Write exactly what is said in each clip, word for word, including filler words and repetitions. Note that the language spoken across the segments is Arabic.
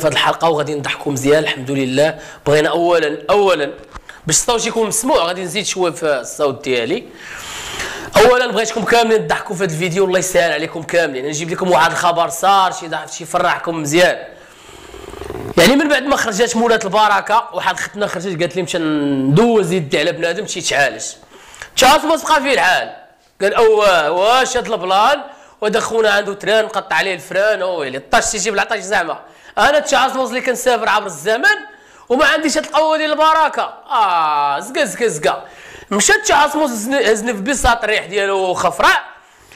في هذه الحلقه وغادي نضحكوا مزيان الحمد لله. بغينا اولا اولا باش الصوت يكون مسموع غادي نزيد شويه في الصوت ديالي. اولا بغيتكم كاملين تضحكوا في هذا الفيديو الله يسهل عليكم كاملين. نجيب لكم واحد الخبر صار شي ضحك شي فرحكم مزيان. يعني من بعد ما خرجت مولات البركه واحد ختنا خرجت قالت لي مشى ندوز يدي على بنادم شي يتعالج تعرف ما بقى فيه الحال. قال اواه واش هاد البلان ودا خونا عنده تران مقطع عليه الفران ويلي الطاش تيجي بالعطاش زعما. انا تشعصوز اللي كنسافر عبر الزمن وما عنديش هاد القوه ديال البركه. اه زكا زكا زكا مشى تشعصوز هزني في بساط الريح ديالو خفراء.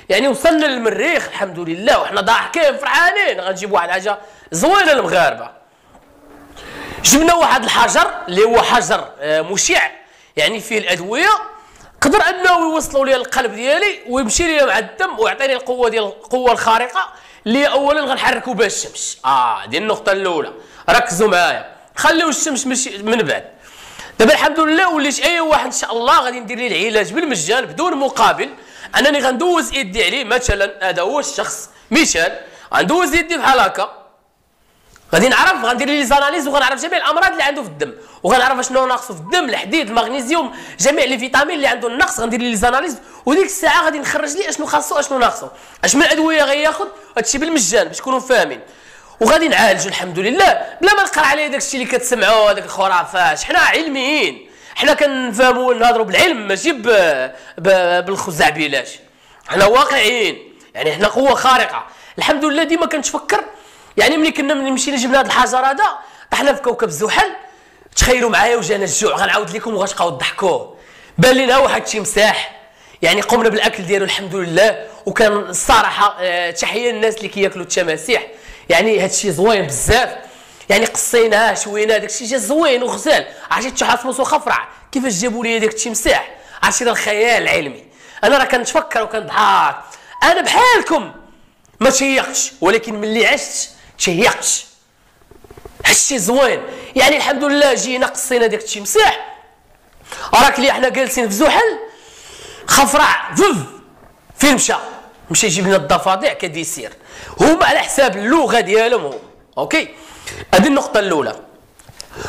يعني وصلنا للمريخ الحمد لله وحنا ضاحكين فرحانين. غنجيب واحد الحاجه زوينه للمغاربه. جبنا واحد الحجر اللي هو حجر مشع يعني فيه الادويه قدر انه يوصلوا لي القلب ديالي ويمشي لي مع الدم ويعطيني القوه ديال القوه الخارقه اللي اولا غنحركو بها الشمس. اه دي النقطه الاولى ركزوا معايا. خليو الشمس مشي من بعد. دابا الحمد لله وليت اي واحد ان شاء الله غادي ندير ليه العلاج بالمجان بدون مقابل. انني غندوز يدي عليه مثلا هذا هو الشخص مثال غندوز يدي بحال هكا غادي نعرف غندير لي زاناليز وغنعرف جميع الامراض اللي عنده في الدم وغنعرف شنو ناقصو في الدم الحديد المغنيسيوم جميع لي فيتامين اللي عنده النقص. غندير لي زاناليز وديك الساعه غادي نخرج ليه اشنو خاصو اشنو ناقصو اش من ادويه غياخذ. هادشي بالمجان باش تكونوا فاهمين وغادي نعالجو الحمد لله بلا ما نقرا عليه داكشي اللي كتسمعوه هذاك الخرافات. حنا علميين حنا كنفهموا ونهضروا بالعلم ماشي بالخزعبيلات. حنا واقعيين يعني حنا قوه خارقه الحمد لله. ديما كنتفكر يعني ملي كنا مشينا جبنا هذا الحجر هذا طحنا في كوكب زحل. تخيلوا معايا وجانا الجوع غنعاود لكم وغتبقاو تضحكوا. بان لنا واحد شي مساح يعني قمنا بالاكل ديالو الحمد لله. وكان الصراحه تحيه للناس اللي كياكلوا التماسيح يعني هذا الشيء زوين بزاف. يعني قصيناه شويناه داك الشيء جا زوين وغزال. عرفتي تحاسموس وخفرع كيفاش جابوا لي داك التمساح. عرفتي الخيال العلمي انا راه كنتفكر وكنضحك. انا بحالكم ما تشيقتش ولكن ملي عشت تشيقتش. هادشي زوين يعني الحمد لله. جينا قصينا داك التمساح راك لي حنا جالسين في زحل خفرع فف فين مشى مشى يجيب لنا الضفادع كديسير هما على حساب اللغه ديالهم هما. اوكي هذه النقطه الاولى.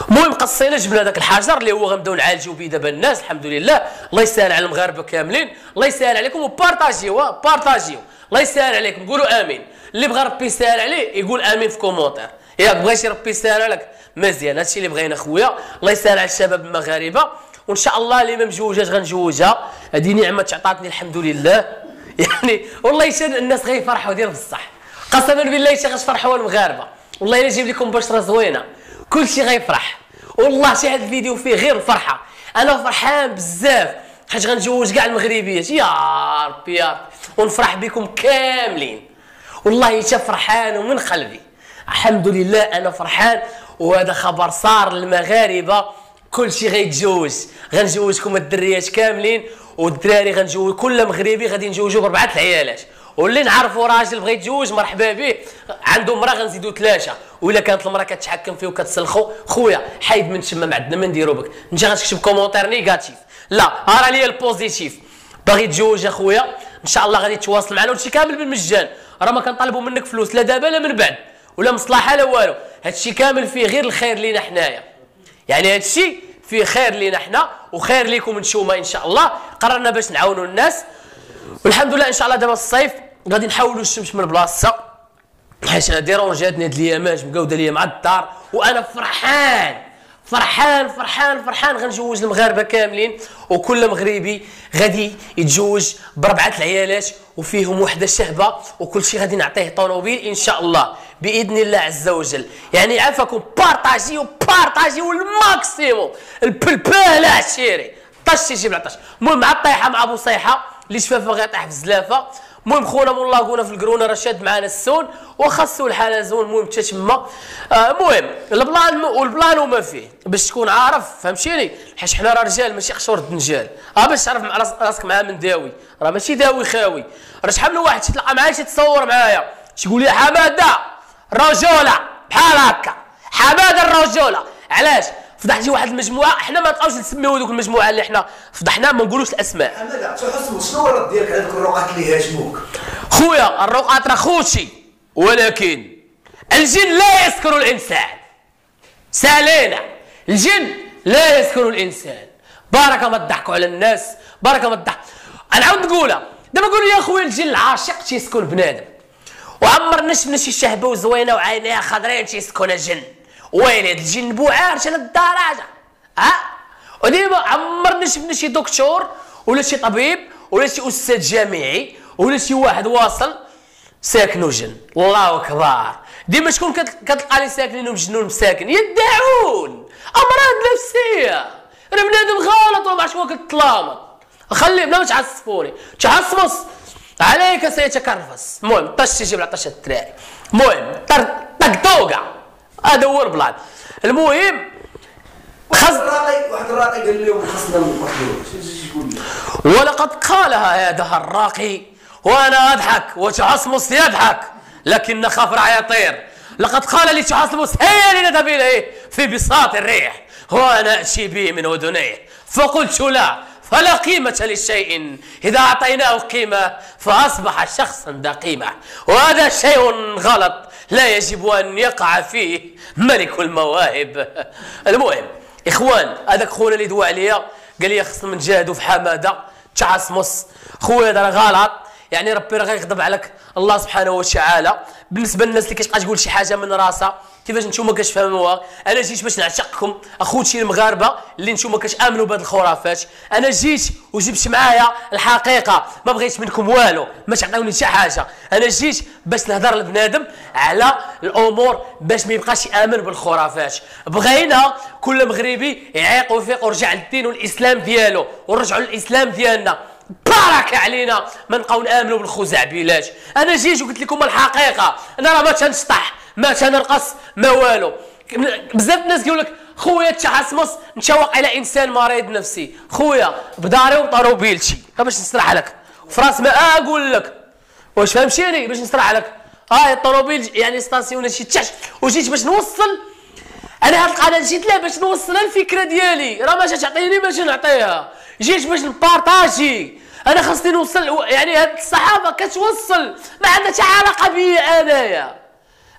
المهم قصينا جبنا داك الحجر اللي هو غنبداو نعالجو به دابا الناس الحمد لله. الله يسهل على المغاربه كاملين الله يسهل عليكم وبارطاجيو بارطاجيو الله يسهل عليكم قولوا امين. اللي بغى ربي يسهل عليه يقول امين في كومونتير. ياك بغيتي ربي يسهل عليك مزيان. هادشي اللي بغينا خويا الله يسهل على الشباب المغاربه وان شاء الله اللي ما مجوجاش غنجوجها. هذه نعمه تعطاتني الحمد لله. يعني والله شان الناس غيفرحوا دير بصح قسما بالله شي غتفرحوا المغاربه. والله الا جيب لكم بشره زوينه كلشي غيفرح. والله شي هذا الفيديو فيه غير الفرحه. انا فرحان بزاف حيت غنجوج كاع المغربيات يا ربي يا ربي ونفرح بكم كاملين. والله تا فرحان ومن قلبي الحمد لله. انا فرحان وهذا خبر صار للمغاربه. كلشي غيتزوج غنزوجكم الدريات كاملين والدراري غنجوج كل مغربي غادي نجوجو بربعه العيالات. واللي نعرفوا راجل بغى يتزوج مرحبا به عنده مراه غنزيدو ثلاثه. ولا كانت المراه كتحكم فيه وكتسلخو خويا حايد من تما ما عندنا ما نديرو بك. انت غتكتب كومونتير نيجاتيف لا راه ليا البوزيتيف باغي يتزوج اخويا ان شاء الله غادي تواصل معنا وهادشي كامل بالمجان. راه ما كنطالبوا منك فلوس لا دابا لا من بعد ولا مصلحه لا والو. هادشي كامل فيه غير الخير لينا حنايا. يعني هادشي فيه خير لينا حنا وخير ليكم نتوما ان شاء الله. قررنا باش نعاونوا الناس والحمد لله. ان شاء الله دابا الصيف غادي نحاولوا الشمس من بلاصتها حيت انا ديرونجاتني هاد اليامات مقاوده ليا مع الدار. وانا فرحان فرحان فرحان فرحان غنجوج المغاربه كاملين وكل مغربي غادي يتزوج بربعه العيالات وفيهم وحده شابه وكلشي غادي نعطيه طونوبيل ان شاء الله باذن الله عز وجل. يعني عافاكم بارطاجيو بارطاجيو الماكسيموم البلبال عشيري طاش يجيب العطاش. المهم مع الطيحه مع ابو صيحه اللي شفافه غيطيح في الزلافه. المهم خونا والله كونا في الكرونه راه شاد معانا السون وخاصو الحاله زون. المهم حتى تما المهم البلان والبلان وما فيه باش تكون عارف فهمتيني حيت حنا راه رجال ماشي قشور الدنجال. اه باش تعرف مع راسك مع من داوي راه ماشي داوي خاوي. راه شحال من واحد تلقى معايا تتصور معايا تقول لي حماده الرجوله بحال هكا حماده الرجوله. علاش فضحتي واحد المجموعه حنا ما نبقاوش نسميو ذوك المجموعه اللي حنا فضحنا ما نقولوش الاسماء. حماده تحسبوا شنو الرد ديالك على ذوك الرقات اللي هاجموك؟ خويا الرقات راه خوتي ولكن الجن لا يسكن الإنسان. سالينا الجن لا يسكن الإنسان. بركة ما تضحكوا على الناس، بركة ما تضحك. أنا عاود نقولها دابا، قولوا لي أخويا الجن العاشق تيسكن بنادم، وعمرنا شفنا شي شهبة وزوينة وعينيها خضرين تيسكنها جن. ويلي هاد الجن بوعار شي للدرجة، ها؟ وديما عمرنا شفنا شي دكتور ولا شي طبيب ولا شي أستاذ جامعي ولا شي واحد واصل ساكنو جن. الله أكبر. ديما شكون كتلقى لي ساكنين ومجنون مساكن؟ يدعون أمراض نفسية. راه بنادم غلط وما عرفت شنو كتلامط. خليه بلا ما تعصبوني، تعصبص عليك سيتكرفص. المهم طش يجيب العطش الدراري. المهم طقطوقة هذا هو البلان. المهم خص واحد الراقي قال لهم خصنا نقتلوه. شكون يقول؟ ولقد قالها هذا الراقي وانا اضحك وتعصبص يضحك لكن خاف رعي يطير. لقد قال لي تعصبص هيا لنذهب اليه في بساط الريح وانا اتي به من اذنيه فقلت لا، فلا قيمة للشيء إذا أعطيناه قيمة فأصبح شخصا ذا قيمة، وهذا شيء غلط لا يجب أن يقع فيه ملك المواهب. المهم إخوان، هذاك خونا اللي دوا عليا قال لي خصنا نجاهدوا في حمادة تعصمص. خويا هذا غلط، يعني ربي راه غيغضب عليك الله سبحانه وتعالى. بالنسبة للناس اللي كتبقى تقول شي حاجة من راسها كيفاش نتوما كتفهموها، انا جيت باش نعشقكم اخوتي المغاربه اللي نتوما كتامنوا بهاد الخرافات. انا جيت وجبت معايا الحقيقه، ما بغيتش منكم والو، ما تعطيوني حتى حاجه. انا جيت باش نهضر لبنادم على الامور باش ما يبقاش يامن بالخرافات. بغينا كل مغربي يعيق ويفيق ويرجع للدين والاسلام ديالو، ونرجعوا للاسلام ديالنا. بارك علينا ما نبقاو نامنوا بالخزعبيلات. انا جيت وقلت لكم الحقيقه، انا راه ما تنشطح ما تنرقص ما والو. بزاف الناس كيقول لك خويا تعصمص نشوق على انسان مريض نفسي. خويا بداري وطروبيلتي باش نسرح لك فراس ما اقول لك، واش فهمتيني؟ باش نسرح لك اه الطروبيل يعني ستاسيون شي تحت. وجيت باش نوصل انا هاد القناه، جيت لا باش نوصل الفكره ديالي، راه ما تعطيني باش نعطيها، جيت باش نبارطاجي. انا خاصني نوصل، يعني هاد الصحافه كتوصل ما عندها حتى علاقه بيا انايا،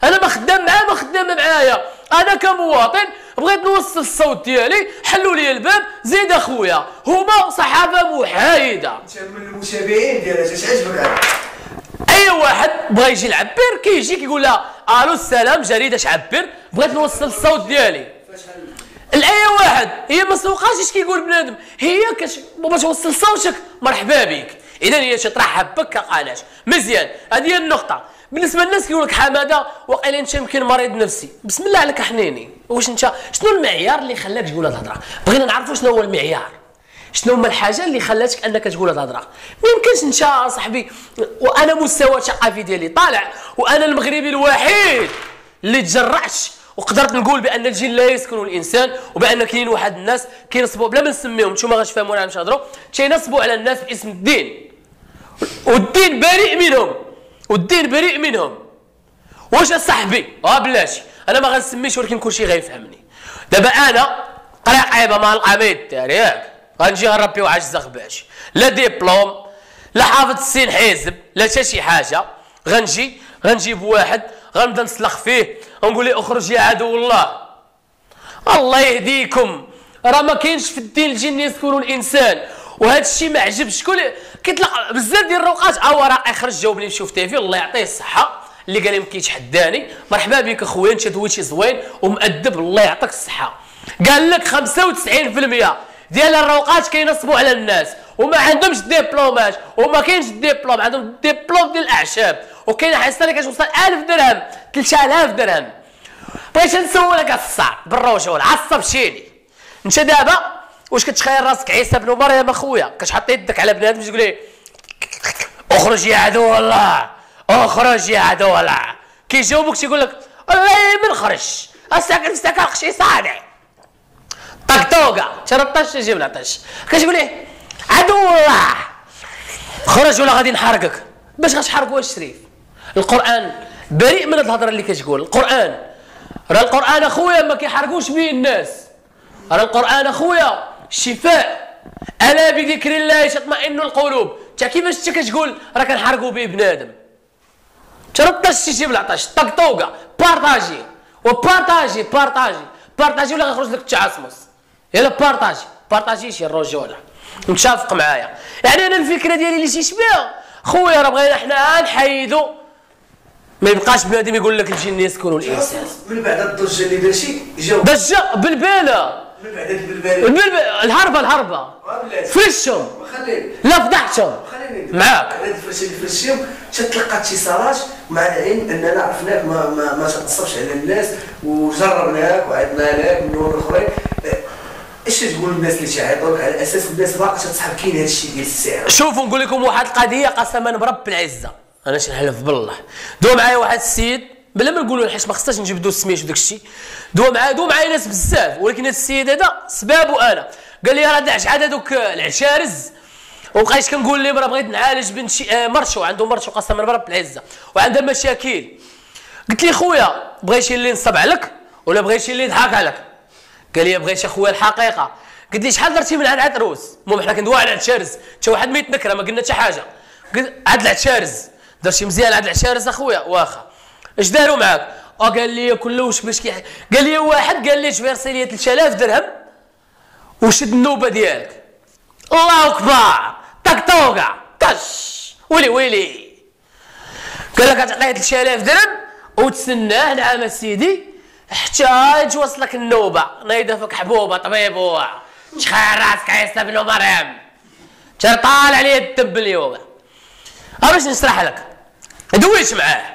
انا ما خدام معاه ما خدامه معايا. انا كمواطن بغيت نوصل الصوت ديالي، حلوا لي الباب. زيد اخويا هما صحافه محايده. انت من المتابعين ديالها اش عجبك؟ اي واحد بغى يجي يعبر كيجي كيقول لها الو السلام جريده تعبر، بغيت نوصل الصوت ديالي. اي واحد هي ما سوقاش اش كيقول بنادم، هي كش باش توصل صوتك مرحبا بك. اذا هي ترحب بك كقناه مزيان. هذه هي النقطه. بالنسبه للناس كيقول لك حماده واقيلا انت يمكن مريض نفسي، بسم الله عليك حنيني. واش انت شنو المعيار اللي خلاك تقول هاد الهضره؟ بغينا نعرفوا شنو هو المعيار، شنو هما الحاجه اللي خلاتك انك تقول هاد الهضره. ما يمكنش انت صاحبي، وانا مستوى الثقافي ديالي طالع، وانا المغربي الوحيد اللي تجرعش وقدرت نقول بان الجن لا يسكن الانسان، وبان كاين واحد الناس كينصبوا بلا ما نسميهم، نتوما غتفهموا علاش نهضروا، تينصبوا على الناس باسم الدين، والدين بريء منهم والدين بريء منهم. واش اصاحبي؟ اه بلاتي انا ما غنسميش ولكن كلشي غيفهمني. دابا انا طريق عيبه مع القميص ديالي ياك، غنجي غنربي وعجزه غباش، لا دبلوم لا حافظ السين حزب لا حتى شي حاجه. غنجي غنجيب واحد غنبدا نسلخ فيه، غنقول ليه اخرج يا عدو الله. الله يهديكم، راه ما كاينش في الدين الجن يذكروا الانسان. وهذا الشيء ما عجبش شكون كيطلق بزاف ديال الروقات. اه راه يخرج جاوبني نشوف تيفي الله يعطيه الصحه اللي قال لي ما كيتحداني. مرحبا بك اخويا انت دويتي زوين ومؤدب الله يعطيك الصحه. قال لك خمسة وتسعين بالمئة ديال الروقات كينصبوا على الناس وما عندهمش ديبلومات، وما كاينش ديبلوم، عندهم ديبلوم ديال الاعشاب. وكاينه حصه اللي كتوصل ألف درهم ثلاثة آلاف درهم. بغيت نسولك الصار بالروجه والعصب شيني انت دابا واش كتخيل راسك عيسى بن مريم اخويا؟ كتحط يدك على بنادم تقول ليه اخرج يا عدو الله اخرج يا عدو الله، كيجاوبك تيقول لك الله ما نخرج الساكن الساكن شي صانع طقطوقه ترطش يجيب العطش. كتقول ليه عدو الله خرج ولا غادي نحرقك. باش غتحرقوا الشريف؟ القران بريء من هاد الهضره اللي كتقول. القران راه القران اخويا ما كيحرقوش به الناس، راه القران اخويا شفاء. الا بذكر الله تطمئن القلوب. انت كيفاش انت كتقول راه كنحرقوا به بنادم؟ تربطش شيء بلعطش تقطوقة بارتاجي وبارتاجي بارتاجي بارتاجي ولا غيخرج لك تعاسمس يلا بارتاجي بارتاجي شي الرجولة متشافق معايا. يعني انا الفكرة ديالي اللي تيشبه خويا راه بغينا حنا نحيدو ما يبقاش بنادم يقول لك الجن يسكن الانسان. من بعد الضجة اللي ماشي جاو ضجة بالبالة من بعد البلبالة البلبل الهربة الهربة فرشهم لا فضحتهم معاك بعد فرشي فرشيهم تلقات شي سراج مع العلم اننا عرفناك ما ما, ما تتصلش على الناس وجربناك وعدنا لك من هو الاخرين. اش تقول للناس اللي تيعيطوا على اساس الناس باقا تتصحاب كاين هذا الشيء ديال السحر؟ شوفوا نقول لكم واحد القضيه قسما برب العزه انا شنحلف بالله دو معايا واحد السيد بلا ما نقولوا حيت ما خصناش نجبدوا السميت وداك الشيء دو معايا دو معايا ناس بزاف ولكن هذا السيد هذا سبابو انا قال لي راه داع شحال هذوك العشارز ومابقيتش كنقول لهم راه بغيت نعالج بنت شي مرشو عنده مرشو قسما برب العزه وعندها مشاكل. قلت لي خويا بغيتي اللي نصب عليك ولا بغيتي اللي نضحك عليك؟ قال لي بغيت اخويا الحقيقه. قلت لي شحال درتي من عند العتروس؟ المهم حنا كندويو على العتشارز حتى واحد ما يتنكره ما قلنا حتى حاجه. قلت عاد العتشارز درتي مزيان عاد العتشارز اخويا واخا اش داروا معاك؟ اه قال لي كلوش باش كي قال لي واحد قال لي جبرسي لي ثلاثة آلاف درهم وشد النوبه ديالك. الله اكبر طقطوقه كش ويلي ويلي قال لك غتعطيه ثلاثة آلاف درهم وتسناه. نعم السيدي حتى توصلك النوبه نايضه فيك حبوبه طبيبو شخير راسك عيسى بن مريم ترطال عليه الدب اليوم. ها باش نشرح لك دويت معاه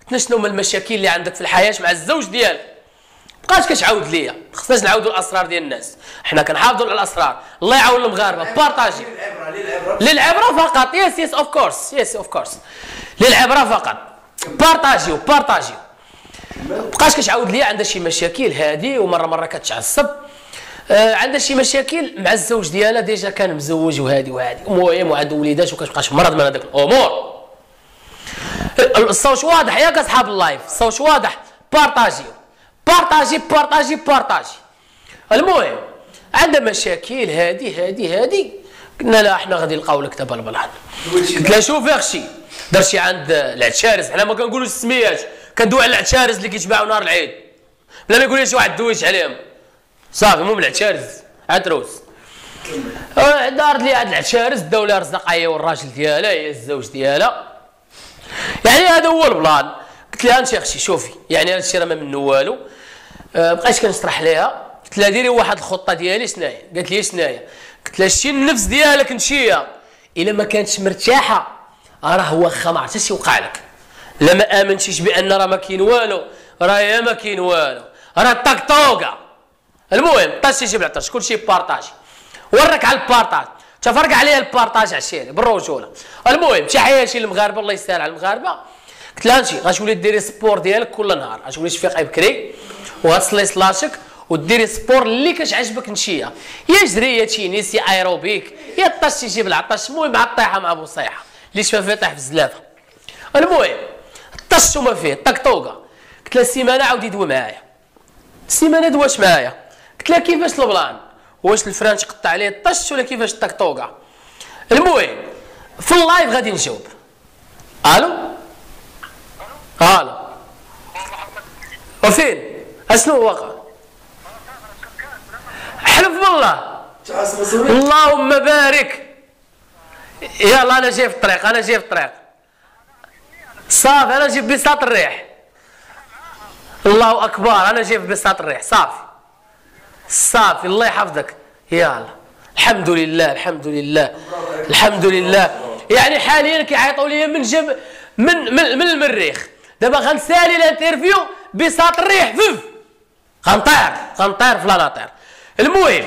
قلت لها شنو هما المشاكل اللي عندك في الحياه مع الزوج ديالك؟ مابقاش كتعاود ليا ما خصناش نعاودوا الاسرار ديال الناس حنا كنحافظوا على الاسرار الله يعاون المغاربه بارطاجي للعبره للعبره فقط يس يس اوف كورس يس اوف كورس للعبره فقط بارطاجيو بارطاجيو. مابقاش كتعاود ليا عندها شي مشاكل هادي ومره مره كتعصب آه عندها شي مشاكل مع الزوج ديالها ديجا كان مزوج وهادي وهادي المهم وعاد وليدات وكتبقاش مرض من هذوك الامور. الصوت واضح ياك اصحاب اللايف؟ الصوت واضح بارطاجيو بارطاجي بارطاجي بارطاجي. المهم عندها مشاكل هادي هادي هادي قلنا لها حنا غادي نلقاو لك دابا البلان. قلت لها شوفي اختي درتي عند العتشارز حنا ما كنقولوش السميات كندوي على العتشارز اللي كيتباعوا نهار العيد بلا ما يقول لي شي واحد دويت عليهم صافي. المهم العتشارز عتروس دارت لي عند العتشارز داو لها رزق هي والراجل ديالها هي الزوج ديالها يعني هذا هو البلان. قلت لها انت اختي شوفي يعني هذا الشيء راه ما منه والو ما بقيتش كنشرح لها. قلت لها ديري واحد الخطه ديالي شناهي؟ قالت لي شناهي؟ قلت لها شتي النفس ديالك نتيا الا ما كانتش مرتاحه راه هو خمع حتى شي وقع لك لا ما امنتيش بان راه ما كاين والو راه يا ما كاين والو راه طقطوقه. المهم طاش شي بالعطش كلشي بارطاجي ورك على البارطاج تفرق عليها البارطاج عشيري بالرجوله. المهم شي حياتي المغاربه الله يستاهل على المغاربه. قلت لها انت غتولي ديري سبور ديالك كل نهار غتولي تفيقي بكري وغتصلي صلاتك وديري سبور اللي كتعجبك نتيا يا جري يا تينيس يا ايروبيك يا الطاش تيجي بالعطش المهم مع الطيحه مع بوصيحه اللي شاف يطيح في الزلافه. المهم طش وما فيه طقطوقه. قلت لها السيمانه عاود يدوي معايا. السيمانه دواش معايا. قلت لها كيفاش البلان؟ واش الفرنش قطع عليه الطش ولا كيفاش الطقطوقه؟ المهم في اللايف غادي نجاوب. الو الو وفين؟ اشنو واقع؟ حلف بالله اللهم بارك يلا انا جاي في الطريق انا جاي في الطريق صافي انا جاي في بساط الريح الله اكبر انا جاي في بساط الريح صافي صافي الله يحفظك يلا الحمد لله الحمد لله الحمد لله. يعني حاليا كيعيطوا لي من جب من من, من المريخ دابا غنسالي الانترفيو بساط الريح فف غنطير غنطير في لا نطير. المهم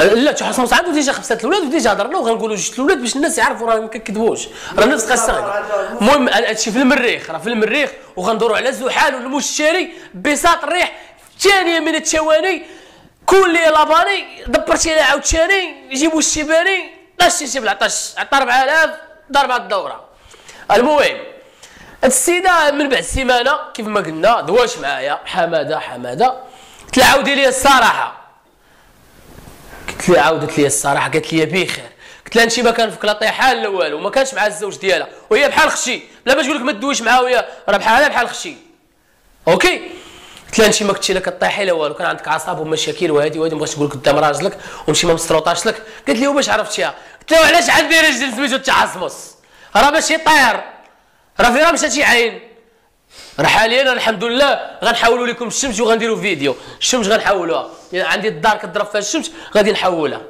لا تشوف حسن مسعد وديجا خمسه الاولاد وديجا هضرنا وغنقولوا جوج الاولاد باش الناس يعرفوا راه ما كيكذبوش راه نفس قصه. المهم هادشي في المريخ راه في المريخ وغندوروا على زحال والمشتري بساط الريح ثانيه من الثواني كل لاباني دبرتي لها عاوتاني يجيبوا الشيباني طاش شي بالعطاش عطا أربعة آلاف ضربه الدوره. المهم هاد السيده من بعد سيمانه كيف ما قلنا دواش معايا حماده حماده قلت لها عاودي لي الصراحه قلت لها عاودت لي الصراحه قالت لي بخير قلت لها انت ما كان فيك لا طيحه لا والو ما كانش مع الزوج ديالها وهي بحال اختي بلا ما تقول لك ما تدويش معاها وهي راه بحالها بحال اختي اوكي. قلت لها انت ما كنتي لا كطيحي لا والو كان عندك عصاب ومشاكل وهادي وهادي ما بغاتش تقول لك قدام راجلك ومشي ما مستروطاش لك. قالت لي واش عرفتيها؟ قلت لها علاش عندي رجل سميتو التعصمص راه باش يطير راه في راه مشاتي عين راه حاليا الحمد لله غنحولوا لكم الشمس وغنديروا فيديو الشمس غنحولوها يعني عندي الدار كضرب فيها الشمس غادي نحولها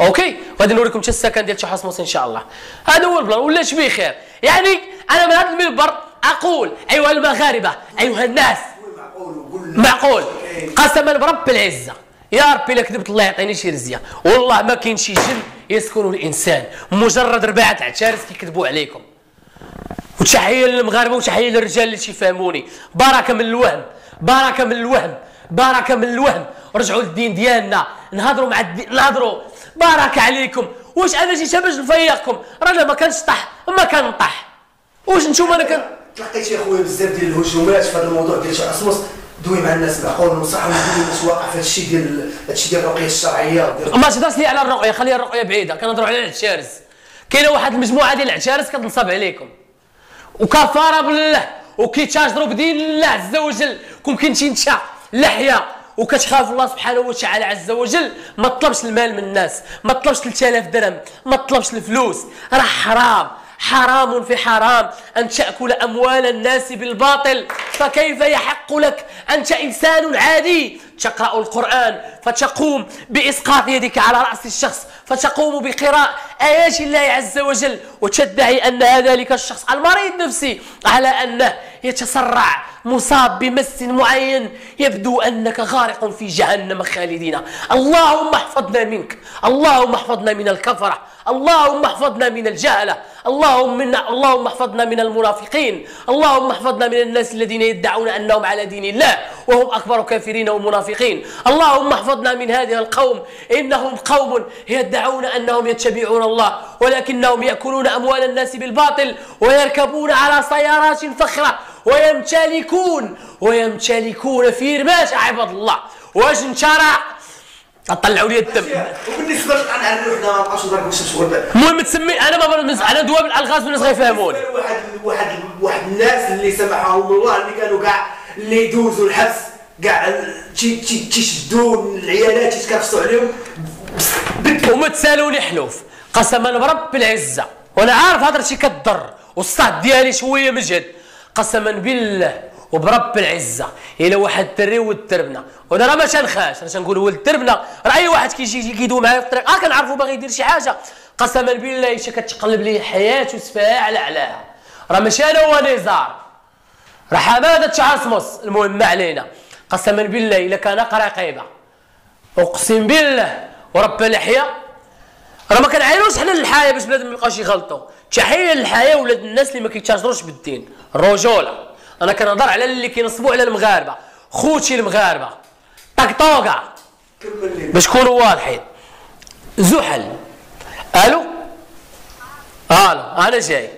اوكي غادي نوريكم حتى السكن ديال تحسموس ان شاء الله. هذا هو البلان ولاش بخير يعني انا من هذا المنبر اقول ايها المغاربه ايها الناس معقول قسما برب العزه يا ربي لا كذبت الله يعطيني شي رزيه والله ما كاين شي جن يسكنوا الانسان مجرد رباعه عشارس كيكذبوا عليكم. وتحيه للمغاربه وتحيه للرجال اللي تيفهموني بركه من الوهم بركه من الوهم بركه من الوهم رجعوا للدين ديالنا نهضروا مع الدين نهضروا بركه عليكم. واش انا جيت باش نفيقكم رانا ما كنشطح ما كنطح واش نتوما انا كن... تلقيتي اخويا بزاف ديال الهجومات في هذا الموضوع ديال التعصمص دوي مع الناس معقول ونصحهم يديروا الناس واقع في هذا الشيء ديال هذا الشيء ديال الرقيه الشرعيه ما تهضرش لي على الرقيه خليها الرقيه بعيده كنهضروا على العشارس كاينه واحد المجموعه ديال العشارس كتنصب عليكم وكفاره بالله وكيتاجروا بدين الله عز وجل كون انت لحيه وكتخاف الله سبحانه وتعالى عز وجل ما تطلبش المال من الناس ما تطلبش ثلاثة آلاف درهم ما تطلبش الفلوس راه حرام حرام في حرام ان تاكل اموال الناس بالباطل فكيف يحق لك انت انسان عادي تقرا القران فتقوم باسقاط يدك على راس الشخص فتقوم بقراء ايات الله عز وجل وتدعي ان ذلك الشخص المريض نفسي على انه يتسرع مصاب بمس معين يبدو انك غارق في جهنم خالدين. اللهم احفظنا منك اللهم احفظنا من الكفره اللهم احفظنا من الجهله اللهم اللهم احفظنا من المنافقين اللهم احفظنا من الناس الذين يدعون انهم على دين الله وهم اكبر كافرين ومنافقين. اللهم احفظنا من هذه القوم انهم قوم يدعون انهم يتبعون الله ولكنهم ياكلون اموال الناس بالباطل ويركبون على سيارات فخره ويمتلكون ويمتلكون فيرمات عباد الله. واش انت راه طلعوا لي الدم وبالنسبه للانعام حنا ما بقاش نضربوا شي شغل. المهم تسمي انا ما انا دواب الالغاز والناس غيفهموني واحد واحد واحد الناس اللي سمحهم الله اللي كانوا كاع اللي يدوزوا الحبس كاع تيشدوا العيالات يتكافسوا عليهم وما تسالوني حلوف قسما برب العزه وانا عارف هضرتي كتضر والصهد ديالي شويه مجهد قسما بالله وبرب العزه الى واحد الدري ولد دربنا وانا راه ما تنخاش راه تنقول ولد دربنا راه اي واحد كيجي كيدوي معايا في الطريق اه كنعرفو باغي يدير شي حاجه قسما بالله شا كتقلب لي حياته سفاها على علاها راه ماشي انا هو نزار راه حماده تعصمص. المهم ما علينا قسما بالله الا كان قراقيبه اقسم بالله ورب اللحيه راه ما كنعايروش حنا للحياه باش بنادم ما يبقاش يغلطوا تحيه للحياه ولاد الناس اللي ما كيتاجروش بالدين الرجوله. انا كنهضر على اللي كينصبوا على المغاربه خوتي المغاربه طقطوقه باش نكونوا واضحين. زحل الو الو انا جاي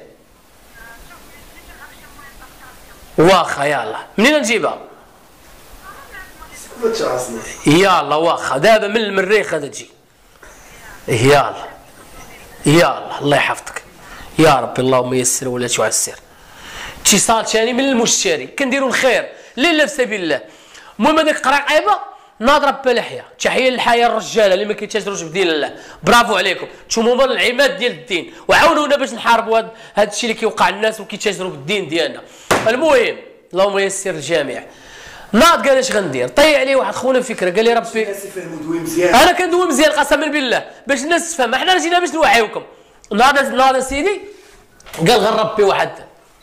واخا يلا منين نجيبها يلا واخا دابا من المريخ غادا تجي يلا يلا الله يحفظك يا ربي اللهم يسر ولا تعسر. اتصال ثاني من المشتري كنديروا الخير لله في سبيل الله. المهم هذيك قراقيبه ناضره بلحيه تحيه للحياه الرجاله اللي ما كيتاجروش بدين الله برافو عليكم نتوما هما العماد ديال الدين وعاونونا باش نحاربوا هذا الشيء اللي كيوقع للناس وكيتاجروا بالدين ديالنا. المهم اللهم يسر الجميع ناض قال اش غندير طيع لي واحد خونا فكره قال لي ربي الناس يفهموا دوي مزيان انا كندوي مزيان قسما بالله باش الناس تفهم حنا جينا باش نوعيوكم. ناض ناض سيدي قال غنربي واحد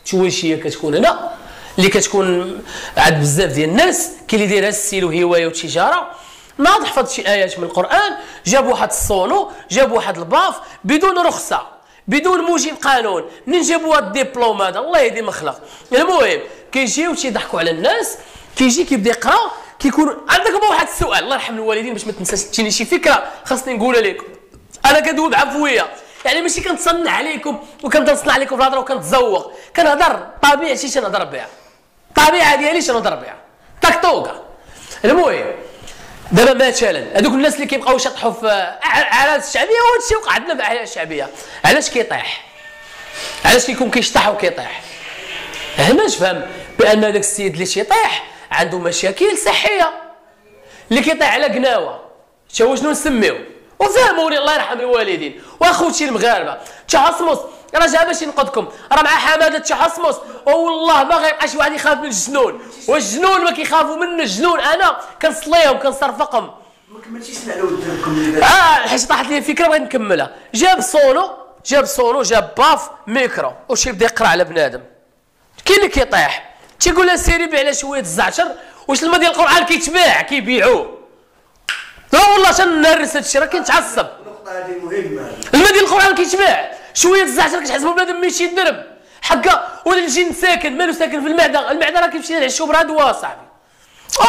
شويشيه كتكون هنا اللي كتكون عند بزاف ديال الناس كاين اللي دايرها السيل وهوايه وتجاره ما تحفظ شي ايات من القران، جاب واحد الصونو، جاب واحد الباف بدون رخصه، بدون موجب قانون، منين جابوا هاد الدبلوم هذا؟ الله يهدي مخلق. المهم كيجيو تيضحكوا على الناس، كيجي كيبدا يقرا، كيكون عندك بقى واحد السؤال، الله يرحم الوالدين باش ما تنساش تجيني شي فكره خاصني نقولها لكم. انا كندوي عفويه، يعني ماشي كنتصنع عليكم وكنتصنع عليكم في الهضره وكنتزوق، كنهضر طبيعتي تنهضر بها، الطبيعه ديالي تنهضر بها، طقطوقه. المهم دابا مثلا هذوك الناس اللي كيبقاو يشطحوا في الاعلانات الشعبيه، وهذا الشيء وقع عندنا في الاعلانات الشعبيه، علاش كيطيح؟ علاش كيكون كيشطح وكيطيح؟ هنا نفهم بان هذاك السيد اللي تيطيح عنده مشاكل صحيه، اللي كيطيح على قناوه حتى هو شنو نسميو؟ وفهموني الله يرحم الوالدين واخوتي المغاربه، تحصمص راه جا باش ينقذكم، راه مع حماده تحصمص، والله ما غيبقى شي واحد يخاف من الجنون، والجنون ما كيخافوا منه الجنون، انا كنصليهم كنصرفقهم. ما كملتيش على ودانكم اه حيت طاحت لي فكره بغيت نكملها. جاب صونو، جاب صونو، جاب باف، ميكرو، وشي يبدا يقرا على بنادم. كاين اللي كيطيح تيقول له سيري بيع على شويه الزعتر، واش الما ديال القران كيتباع كيبيعوه؟ لا والله تنهرس هادشي، راه كنتعصب. النقطة هذه مهمة. الما ديال القرآن كيتباع، شوية الزعتر كتحسبو بنادم ميتين درهم، حكا ولا الجن ساكن، مالو ساكن في المعدة، المعدة راه كيمشي نعشيو بها دواء أصاحبي.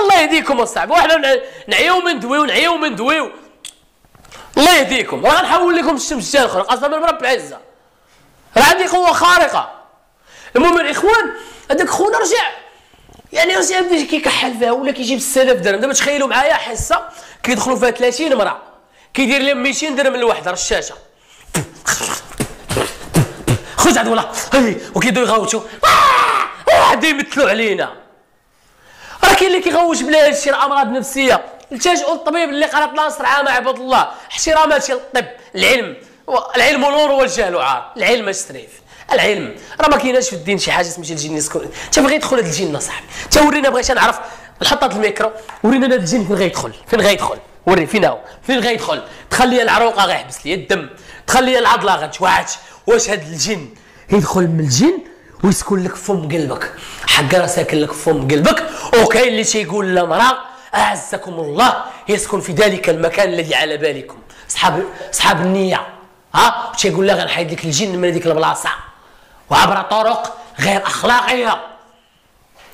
الله يهديكم أصاحبي، وحنا نعياو وندويو، نعياو وندويو. الله يهديكم، راه غنحول لكم الشمس تا نخرج، قسما برب العزة. راه عندي قوة خارقة. المهم الإخوان، هذاك خونا رجع. يعني رجع بدي كيكحل فيها ولا كيجيب ستة آلاف درهم، دابا تخيلوا معايا حصة كيدخلوا فيها ثلاثين مرأة، كيدير لهم مئتين درهم الواحدة رشاشة، خرج عند ولا وكيبداو يغوتوا، واحد يمثلوا علينا. راه كاين اللي كيغوت بلا هادشي، راه أمراض نفسية، التجؤوا للطبيب اللي قرا ناصر عامة عباد الله، احترام هادشي للطب، العلم، العلم نور والجهل عار، العلم اش تريف. العلم راه ما كايناش في الدين شي حاجه سميتها الجن يسكن، حتى بغى يدخل هذا الجن اصاحبي، حتى ورينا بغيت نعرف نحط هذا الميكرو، ورينا هذا الجن فين غيدخل، فين غيدخل، وري فين هو، فين غيدخل، تخلي العروقه غيحبس لي الدم، تخلي العضله غتوعج، واش هذا الجن يدخل من الجن ويسكن لك فم قلبك، حق راه ساكن لك فم قلبك، وكاين اللي تيقول لامراه اعزكم الله يسكن في ذلك المكان الذي على بالكم، اصحاب اصحاب النيه، ها، وتيقول لها غنحيد لك الجن من هذيك البلاصه. وعبر طرق غير اخلاقيه،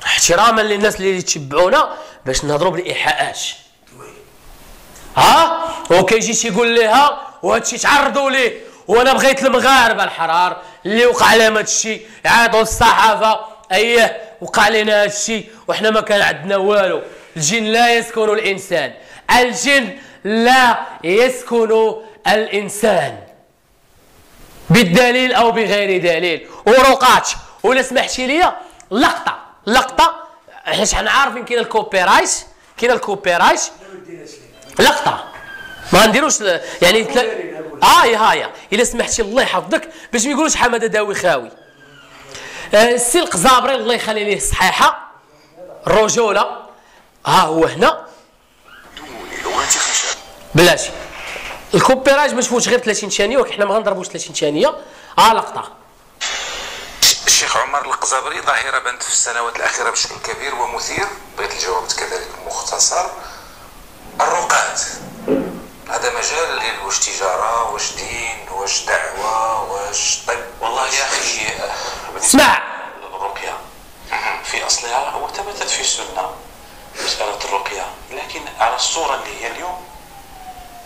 احتراما للناس اللي يتبعونا باش نهضروا بالايحاءات. ها وكيجي تيقول لها وهادشي تعرضوا ليه، وانا بغيت المغاربه الحرار اللي وقع لهم هادشي يعيطوا للصحافه، اييه وقع لنا هادشي وحنا ما كان عندنا والو. الجن لا يسكن الانسان، الجن لا يسكن الانسان بالدليل او بغير دليل. ورقات ولا سمحتي لي لقطه لقطه، حيت حنا عارفين كاين الكوبيرايت، كاين الكوبيرايت، لقطه ما نديروش يعني تل... اه هايا الا سمحتي الله يحفظك باش ما يقولوش حماده داوي خاوي. آه السي القزابري الله يخلي ليه الصحيحه الرجوله، ها هو هنا بلاتي الكوبيراج ما شفوش غير ثلاثين ثانيه، ولكن حنا ما غنضربوش ثلاثين ثانيه. ها لقطه الشيخ عمر القزابري، ظاهره بانت في السنوات الاخيره بشكل كبير ومثير، بغيت الجواب كذلك مختصر. الرقات هذا مجال ديال واش تجاره واش دين واش دعوه واش طب. والله يا اخي اسمع، الرقيه في اصلها وثبتت في السنه مساله الرقيه، لكن على الصوره اللي هي اليوم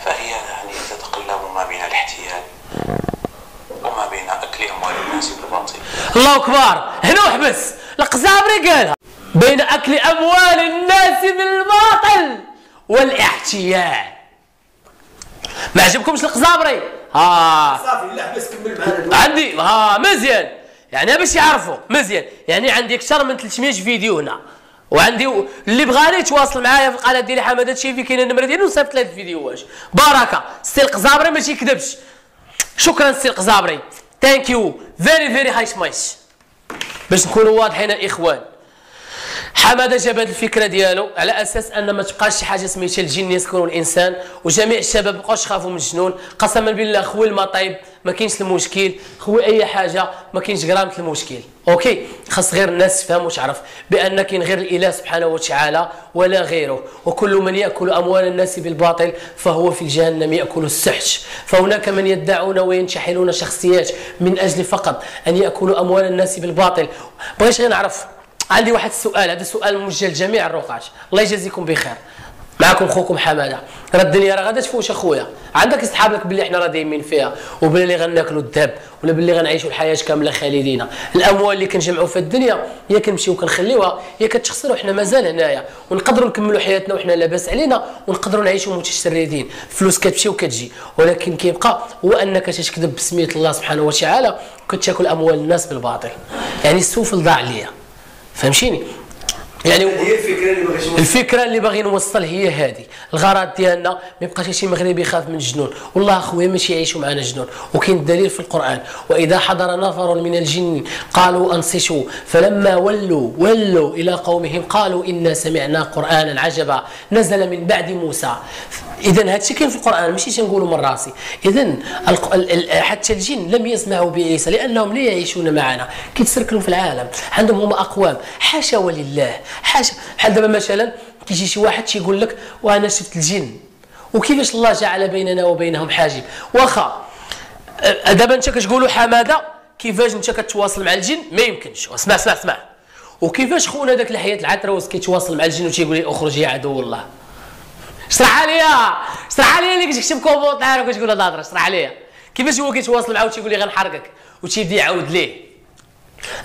فهي يعني تتقلب ما بين الاحتيال وما بين اكل اموال الناس بالباطل. الله اكبر، هنا وحبس القزابري قالها، بين اكل اموال الناس بالباطل والاحتيال. ما عجبكمش القزابري؟ اه صافي لا حبس كمل معنا عندي اه مزيان، يعني باش يعرفوا مزيان، يعني عندي اكثر من ثلاثمئة فيديو هنا، وعندي اللي بغاني يتواصل معايا في القناه ديالي حماده الشيفي، كاينه النمره ديالي وصيفط ثلاث فيديوهات بركه. السي القزابري ما تيكذبش، شكرا السي القزابري، ثانك يو فيري فيري هايش مايش، باش نكونوا واضحين الاخوان. حماده جاب هذه الفكره ديالو على اساس ان ما تبقاش شي حاجه سميتها الجن يسكن الانسان، وجميع الشباب مابقاوش خافوا من الجنون. قسما بالله خوي المطيب ما كاينش المشكل، خوي اي حاجه ما كاينش غرامه المشكل. اوكي، خاص غير الناس تفهم وتعرف بان كاين غير الاله سبحانه وتعالى ولا غيره، وكل من ياكل اموال الناس بالباطل فهو في جهنم ياكل السحت. فهناك من يدعون وينتحلون شخصيات من اجل فقط ان ياكلوا اموال الناس بالباطل. بغيت غير نعرف، عندي واحد السؤال، هذا سؤال موجه لجميع الرقاش، الله يجازيكم بخير. معكم خوكم حماده، راه الدنيا راه غادا تفوش اخويا، عندك اصحاب لك باللي حنا راه دايمين فيها، وبلا اللي غناكلوا الذهب، ولا باللي غنعيشوا الحياه كامله خالدين. الاموال اللي كنجمعوا في الدنيا يا كنمشيو كنخليوها يا كتخسر، وحنا مازال هنايا ونقدروا نكملوا حياتنا وحنا لاباس علينا، ونقدروا نعيشوا متشردين، فلوس كتمشي وكتجي، ولكن كيبقى هو انك تتكذب بسميه الله سبحانه وتعالى وكتاكل اموال الناس بالباطل. يعني السفل ضاع ليا، فهمتيني؟ يعني هي الفكره اللي باغي نوصل، الفكره اللي باغي نوصل هي هذه. الغرض ديالنا ما يبقاش شي مغربي يخاف من الجنون، والله اخويا ماشي يعيشوا معنا جنون، وكاين الدليل في القران: واذا حضر نفر من الجن قالوا انصتوا فلما ولوا ولوا الى قومهم قالوا انا سمعنا قرانا عجبا نزل من بعد موسى. اذا هذا الشيء كاين في القران، ماشي تنقولوا من راسي. اذا حتى الجن لم يسمعوا بعيسى لانهم لا يعيشون معنا، كيتسركلوا في العالم، عندهم هما اقوام. حاشا ولله، حاجه بحال دابا مثلا كيجي شي واحد تيقول لك وانا شفت الجن، وكيفاش الله جعل بيننا وبينهم حاجب. واخا دابا انت كتقولوا حماده كيفاش انت كتواصل مع الجن، ما يمكنش. اسمع اسمع اسمع، وكيفاش خونا داك الحياه العتروس كيتواصل مع الجن وتيقول لي اخرج يا عدو الله. اشرح ليا اشرح ليا اللي كتكتب كومونتير وكتقول هاد الهضره، اشرح ليا كيفاش هو كيتواصل معاه وتيقول لي غنحرقك، وتيبدا يعاود ليه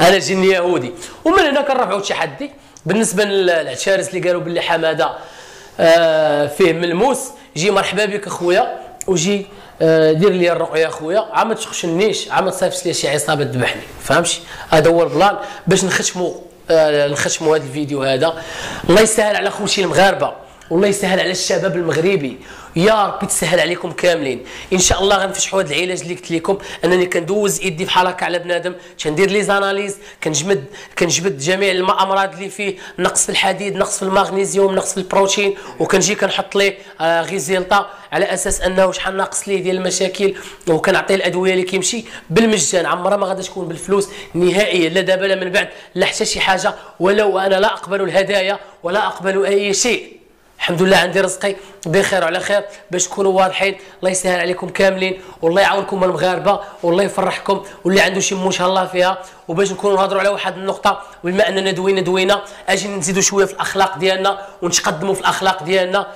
انا جن يهودي. ومن هنا كنرفعوا التحدي بالنسبه للعشارس اللي قالوا باللي حماده آه فيه ملموس. جي مرحبا بك اخويا، وجي آه دير لي الرؤيه اخويا، عا ما تخشنيش، عا ما تصيفش لي شي عصابه تذبحني، فهمتي؟ هذا هو البلان باش نختموا آه نختموا هذا الفيديو هذا. الله يسهل على خوتي المغاربه، والله يسهل على الشباب المغربي، يا ربي تسهل عليكم كاملين. ان شاء الله غنفتحوا هذا العلاج اللي قلت لكم، انني كندوز يدي بحال هكا على بنادم، كندير لي زاناليز، كنجمد كنجبد جميع الامراض اللي فيه، نقص في الحديد، نقص في المغنيزيوم، نقص في البروتين، وكنجي كنحط ليه آه غيزيلطا على اساس انه شحال ناقص ليه ديال المشاكل، وكنعطيه الادويه اللي كيمشي بالمجان. عمرها ما غادي تكون بالفلوس نهائيا، لا دابا لا من بعد، لا حتى شي حاجه. ولو انا لا اقبل الهدايا ولا اقبل اي شيء، الحمد لله عندي رزقي بخير وعلى خير. باش تكونوا واضحين، الله يسهل عليكم كاملين، والله يعاونكم المغاربه، والله يفرحكم، واللي عنده شي مو ان شاء الله فيها. وباش نكونوا نهضروا على واحد النقطه، بما اننا دوينا دوينا اجي نزيدوا شويه في الاخلاق ديالنا، ونتقدموا في الاخلاق ديالنا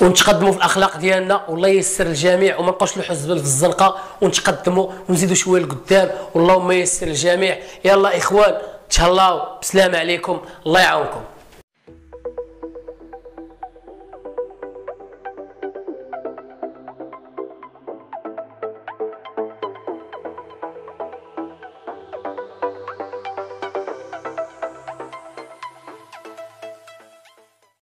ونتقدموا في الاخلاق ديالنا والله ييسر الجميع، وما نبقاوش نلوحوا الزبل في الزنقه، ونتقدموا ونزيدوا شويه لقدام، واللهم ييسر الجميع. يلا اخوان، تهلاو، بسلامه عليكم، الله يعاونكم.